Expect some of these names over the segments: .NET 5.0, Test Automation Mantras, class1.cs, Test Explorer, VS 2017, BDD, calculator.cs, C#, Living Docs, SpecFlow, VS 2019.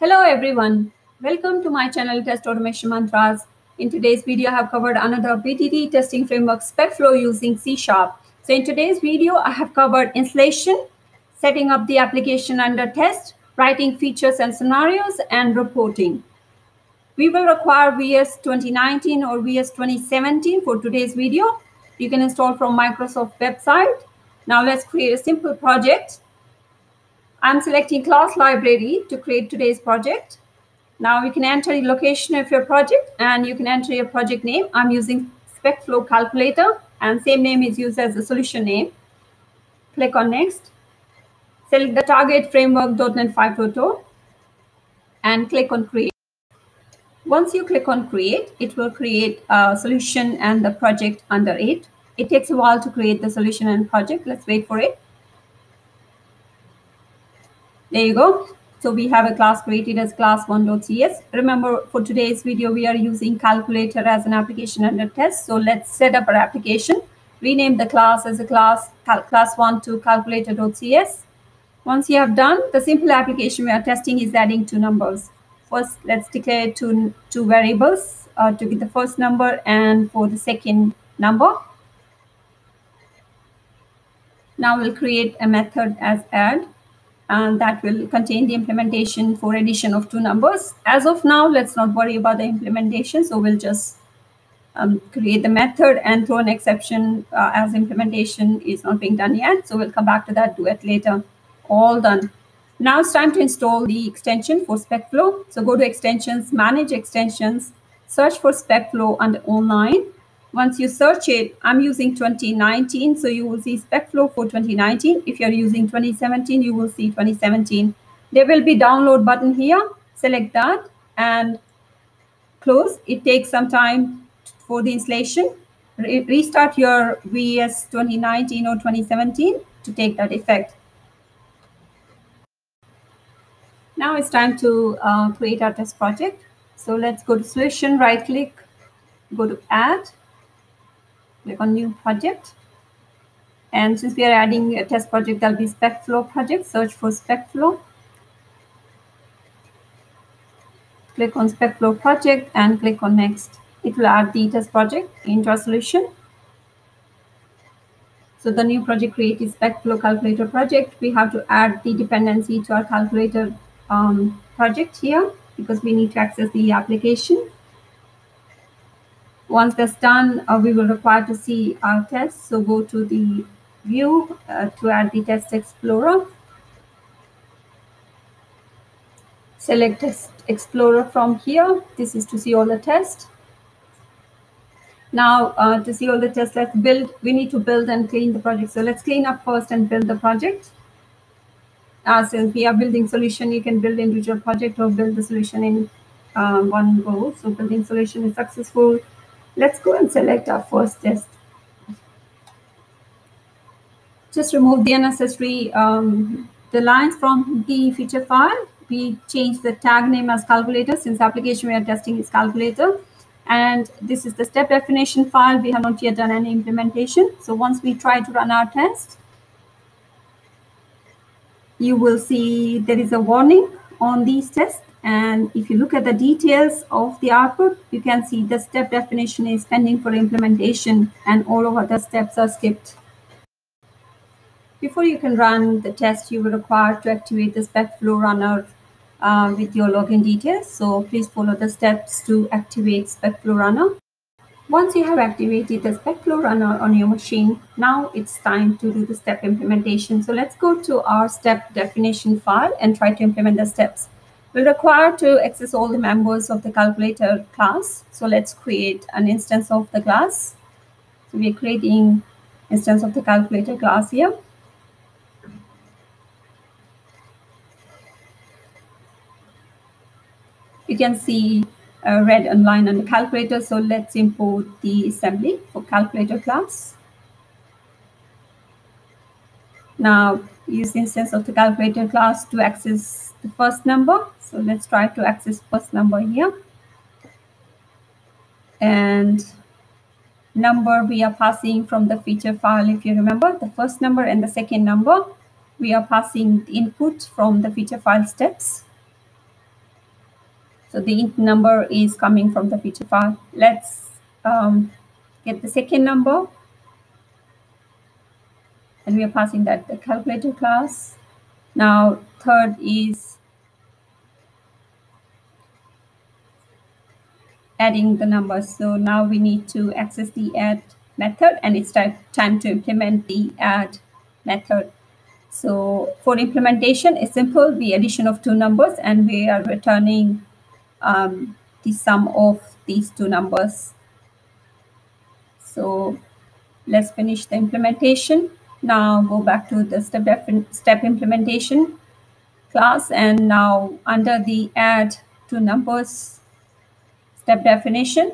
Hello everyone, welcome to my channel Test Automation Mantras. In today's video I have covered another BDD testing framework SpecFlow using C#. So in today's video I have covered installation, setting up the application under test, writing features and scenarios, and reporting. We will require VS 2019 or VS 2017 for today's video. You can install from Microsoft website. Now let's create a simple project. I'm selecting class library to create today's project. Now you can enter the location of your project and you can enter your project name. I'm using SpecFlow calculator and same name is used as the solution name. Click on next. Select the target framework .NET 5.0 and click on create. Once you click on create, it will create a solution and the project under it. It takes a while to create the solution and project. Let's wait for it. There you go. So we have a class created as class1.cs. Remember, for today's video, we are using calculator as an application under test. So let's set up our application. Rename the class as a class1 to calculator.cs. Once you have done, the simple application we are testing is adding two numbers. First, let's declare two variables to be the first number and for the second number. Now we'll create a method as add, and that will contain the implementation for addition of two numbers. As of now, let's not worry about the implementation. So we'll just create the method and throw an exception as implementation is not being done yet. So we'll come back to that, do it later. All done. Now it's time to install the extension for SpecFlow. So go to extensions, manage extensions, search for SpecFlow under online. Once you search it, I'm using 2019, so you will see SpecFlow for 2019. If you're using 2017, you will see 2017. There will be download button here. Select that and close. It takes some time for the installation. Restart your VS 2019 or 2017 to take that effect. Now it's time to create our test project. So let's go to solution, right click, go to add. Click on new project. And since we are adding a test project, that'll be SpecFlow project. Search for SpecFlow. Click on SpecFlow project and click on next. It will add the test project into our solution. So the new project created is SpecFlow calculator project. We have to add the dependency to our calculator project here because we need to access the application. Once that's done, we will require to see our test. So go to the view to add the test explorer. Select test explorer from here. This is to see all the tests. Now to see all the tests, let's build. We need to build and clean the project. So let's clean up first and build the project. Since we are building solution, you can build individual project or build the solution in one go. So building solution is successful. Let's go and select our first test. Just remove the unnecessary the lines from the feature file. We change the tag name as calculator since the application we are testing is calculator. And this is the step definition file. We have not yet done any implementation. So once we try to run our test, you will see there is a warning on these tests. And if you look at the details of the output, you can see the step definition is pending for implementation and all of other steps are skipped. Before you can run the test, you will require to activate the SpecFlow runner with your login details. So please follow the steps to activate SpecFlow runner. Once you have activated the SpecFlow runner on your machine, now it's time to do the step implementation. So let's go to our step definition file and try to implement the steps. We're required to access all the members of the calculator class. So let's create an instance of the class. So we're creating instance of the calculator class here. You can see a red line on the calculator. So let's import the assembly for calculator class. Now use instance of the calculator class to access the first number. So let's try to access first number here. And number we are passing from the feature file. If you remember, the first number and the second number, we are passing the input from the feature file steps. So the int number is coming from the feature file. Let's get the second number. And we are passing that the calculator class. Now, third is adding the numbers. So now we need to access the add method, and it's time to implement the add method. So for implementation, it's simple, the addition of two numbers, and we are returning the sum of these two numbers. So let's finish the implementation. Now go back to the step implementation class, and now under the add two numbers step definition,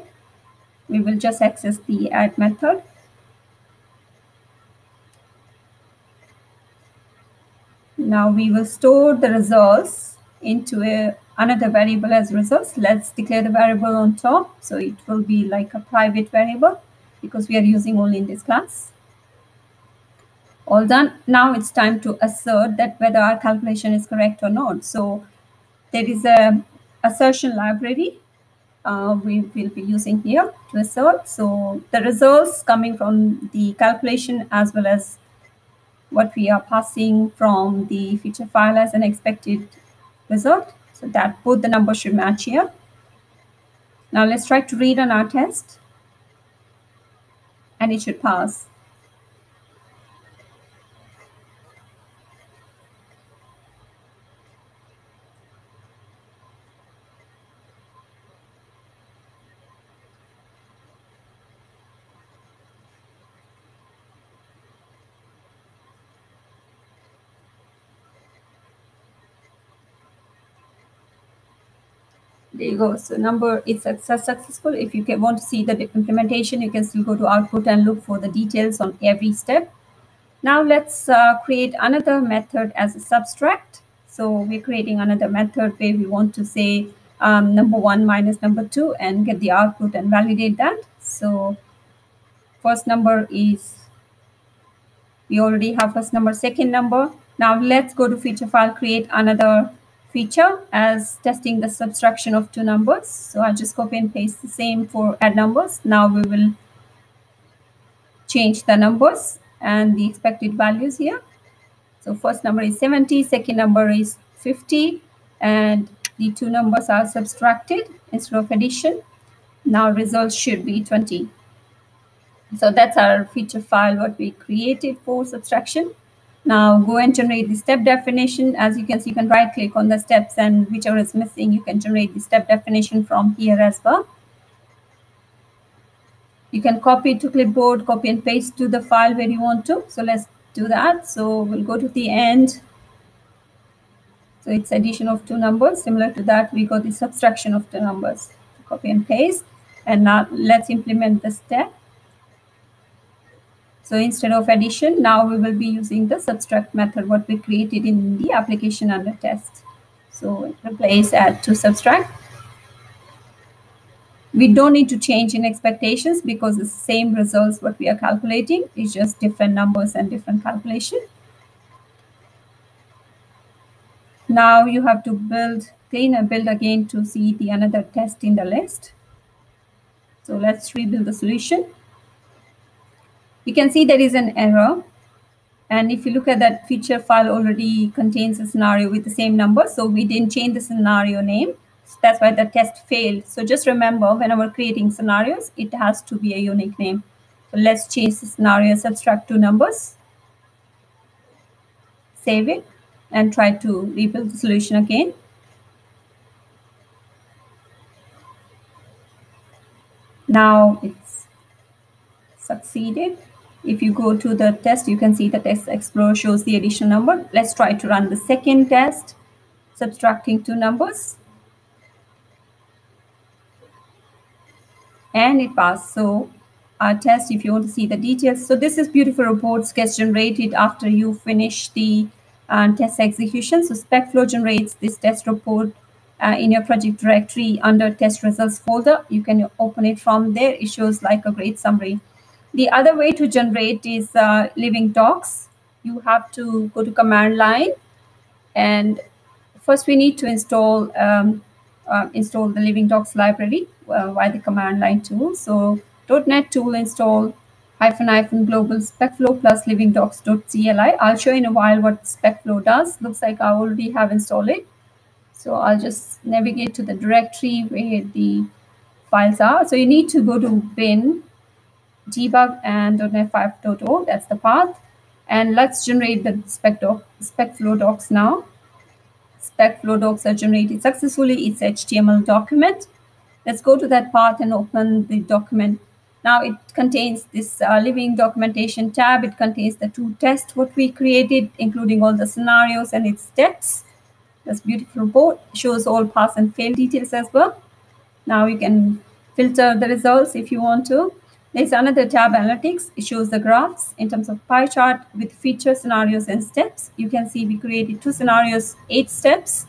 we will just access the add method. Now we will store the results into another variable as results. Let's declare the variable on top, so it will be like a private variable because we are using only in this class. All done. Now it's time to assert that whether our calculation is correct or not. So there is a assertion library we will be using here to assert. So the results coming from the calculation as well as what we are passing from the feature file as an expected result. So that both the numbers should match here. Now let's try to read on our test, and it should pass. There you go. So number is successful. If you want to see the implementation, you can still go to output and look for the details on every step. Now let's create another method as a subtract. So we're creating another method where we want to say number one minus number two and get the output and validate that. So first number is, we already have first number, second number. Now let's go to feature file, create another feature as testing the subtraction of two numbers. So I'll just copy and paste the same for add numbers. Now we will change the numbers and the expected values here. So first number is 70, second number is 50, and the two numbers are subtracted instead of addition. Now results should be 20. So that's our feature file, what we created for subtraction. Now go and generate the step definition. As you can see, you can right click on the steps, and whichever is missing, you can generate the step definition from here as well. You can copy to clipboard, copy and paste to the file where you want to. So let's do that. So we'll go to the end. So it's addition of two numbers. Similar to that, we got the subtraction of two numbers. Copy and paste. And now let's implement the step. So instead of addition, now we will be using the subtract method, what we created in the application under test. So replace add to subtract. We don't need to change in expectations because the same results what we are calculating is just different numbers and different calculation. Now you have to build, clean and build again to see the another test in the list. So let's rebuild the solution. You can see there is an error, and if you look at that feature file, already contains a scenario with the same number, so we didn't change the scenario name, so that's why the test failed. So just remember, whenever creating scenarios, it has to be a unique name. So let's change the scenario, subtract two numbers, save it, and try to rebuild the solution again. Now it's succeeded. If you go to the test, you can see the test explorer shows the addition number. Let's try to run the second test, subtracting two numbers. And it passed. So our test, if you want to see the details. So this is beautiful reports gets generated after you finish the test execution. So SpecFlow generates this test report in your project directory under test results folder. You can open it from there. It shows like a great summary. The other way to generate is Living Docs. You have to go to command line, and first we need to install install the Living Docs library via the command line tool. So .NET tool install --global SpecFlow plus Living Docs.cli. I'll show in a while what SpecFlow does. Looks like I already have installed it. So I'll just navigate to the directory where the files are. So you need to go to bin, debug, and .NET 5.0. That's the path. And let's generate the SpecFlow docs now. SpecFlow docs are generated successfully. It's HTML document. Let's go to that path and open the document. Now it contains this living documentation tab. It contains the two tests what we created, including all the scenarios and its steps. This beautiful report shows all pass and fail details as well. Now you can filter the results if you want to. There's another tab, analytics. It shows the graphs in terms of pie chart with feature, scenarios, and steps. You can see we created two scenarios, 8 steps.